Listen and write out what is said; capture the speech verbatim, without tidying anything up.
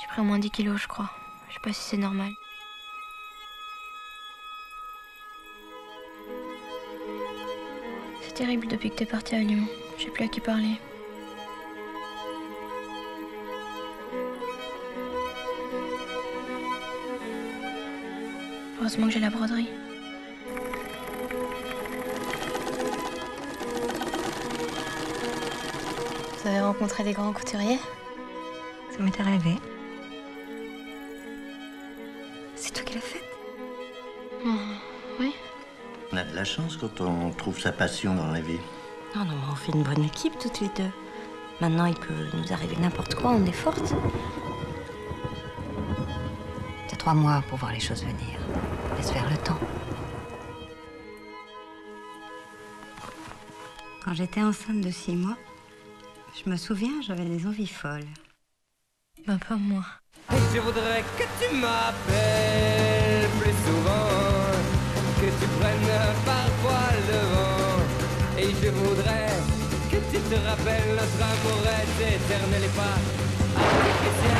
J'ai pris au moins dix kilos, je crois. Je sais pas si c'est normal. C'est terrible depuis que t'es parti à Lyon. J'ai plus à qui parler. Heureusement que j'ai la broderie. Vous avez rencontré des grands couturiers? Ça m'était rêvé. C'est toi qui l'as faite? Mmh, oui. On a de la chance quand on trouve sa passion dans la vie. Non, non, on fait une bonne équipe toutes les deux. Maintenant, il peut nous arriver n'importe quoi, on est fortes. T'as trois mois pour voir les choses venir. Laisse faire le temps. Quand j'étais enceinte de six mois, je me souviens, j'avais des envies folles. Ben, pas moi. Je voudrais que tu m'appelles plus souvent, que tu prennes parfois le vent. Et je voudrais que tu te rappelles, notre amour est éternel et pas artificiel.